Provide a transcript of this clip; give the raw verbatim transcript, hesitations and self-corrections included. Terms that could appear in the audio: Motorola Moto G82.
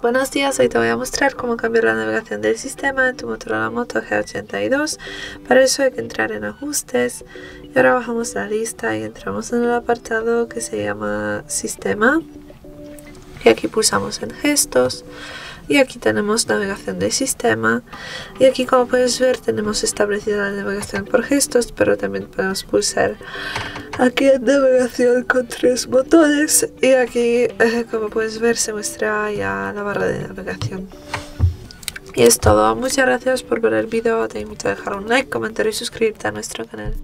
Buenos días, hoy te voy a mostrar cómo cambiar la navegación del sistema en tu Motorola Moto G ochenta y dos. Para eso hay que entrar en ajustes y ahora bajamos la lista y entramos en el apartado que se llama sistema y aquí pulsamos en gestos y aquí tenemos navegación del sistema y aquí, como puedes ver, tenemos establecida la navegación por gestos, pero también podemos pulsar aquí en navegación con tres botones y aquí, eh, como puedes ver, se muestra ya la barra de navegación. Y es todo, muchas gracias por ver el vídeo, te invito a dejar un like, comentar y suscribirte a nuestro canal.